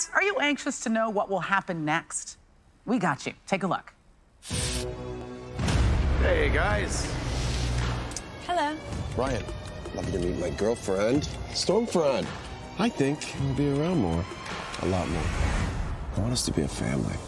Guys, are you anxious to know what will happen next? We got you. Take a look. Hey, guys. Hello. Ryan, lovely to meet my girlfriend, Stormfront. I think I'll be around more. A lot more. I want us to be a family.